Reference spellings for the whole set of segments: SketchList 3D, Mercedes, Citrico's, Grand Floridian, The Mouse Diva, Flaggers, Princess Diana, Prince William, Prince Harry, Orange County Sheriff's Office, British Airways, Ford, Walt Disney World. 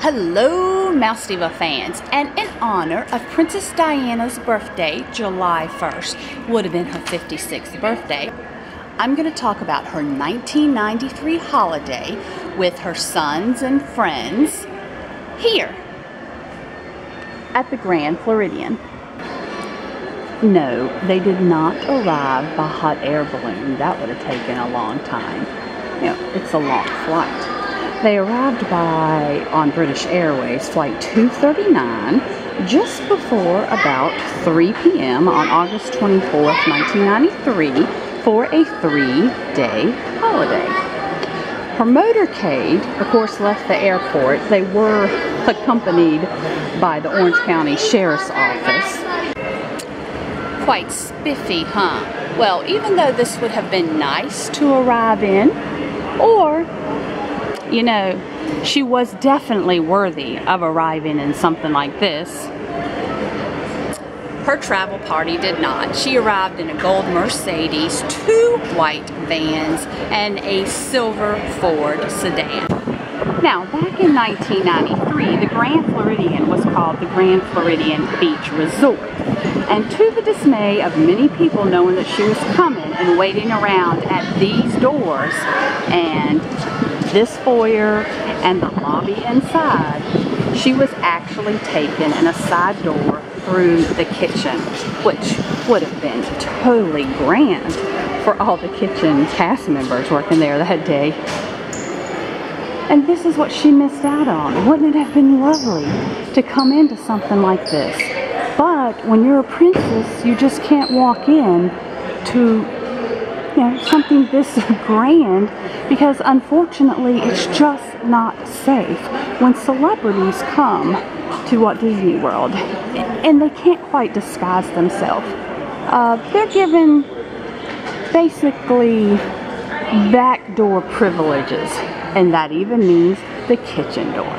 Hello, Mouse Diva fans, and in honor of Princess Diana's birthday, July 1st, would have been her 56th birthday, I'm going to talk about her 1993 holiday with her sons and friends here at the Grand Floridian. No, they did not arrive by hot air balloon. That would have taken a long time. You know, it's a long flight. They arrived on British Airways flight 239 just before about 3 p.m. on August 24th, 1993 for a 3-day holiday. Her motorcade, of course, left the airport. They were accompanied by the Orange County Sheriff's Office. Quite spiffy, huh? Well, even though this would have been nice to arrive in, or you know, she was definitely worthy of arriving in something like this. Her travel party did not. She arrived in a gold Mercedes, 2 white vans, and a silver Ford sedan. Now, back in 1993, the Grand Floridian was called the Grand Floridian Beach Resort. And to the dismay of many people knowing that she was coming and waiting around at these doors and this foyer and the lobby inside, she was actually taken in a side door through the kitchen, which would have been totally grand for all the kitchen cast members working there that day. And this is what she missed out on. Wouldn't it have been lovely to come into something like this? But when you're a princess, you just can't walk in to, you know, something this grand, because unfortunately it's just not safe when celebrities come to Walt Disney World and they can't quite disguise themselves. They're given basically backdoor privileges, and that even means the kitchen door.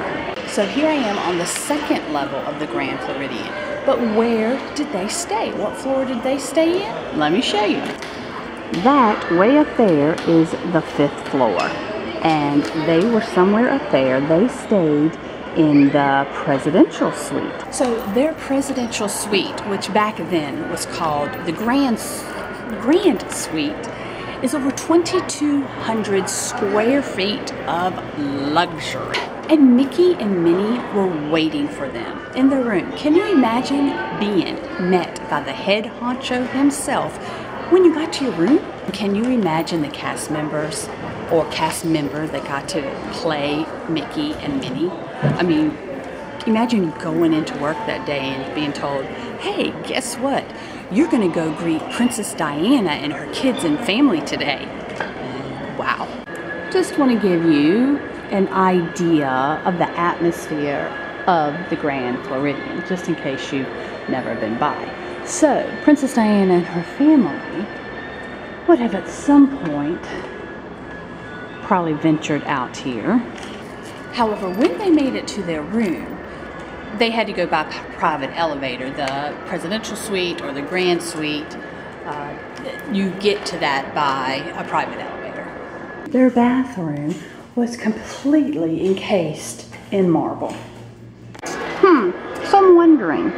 So here I am on the second level of the Grand Floridian, but where did they stay? What floor did they stay in? Let me show you. That way up there is the 5th floor, and they were somewhere up there. They stayed in the presidential suite. So their presidential suite, which back then was called the Grand Suite, is over 2,200 square feet of luxury. And Mickey and Minnie were waiting for them in their room. Can you imagine being met by the head honcho himself when you got to your room? Can you imagine the cast members or cast member that got to play Mickey and Minnie? I mean, imagine going into work that day and being told, hey, guess what? You're gonna go greet Princess Diana and her kids and family today. Wow. Just wanna give you an idea of the atmosphere of the Grand Floridian, just in case you've never been by. So, Princess Diana and her family would have at some point probably ventured out here. However, when they made it to their room, they had to go by private elevator. The presidential suite or the grand suite, you get to that by a private elevator. Their bathroom was completely encased in marble. So I'm wondering,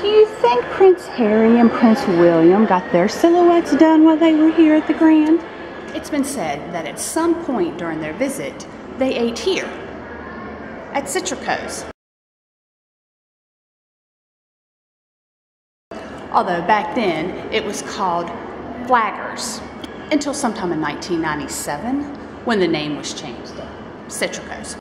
do you think Prince Harry and Prince William got their silhouettes done while they were here at the Grand? It's been said that at some point during their visit, they ate here at Citrico's. Although back then, it was called Flaggers, until sometime in 1997 when the name was changed to Citrico's.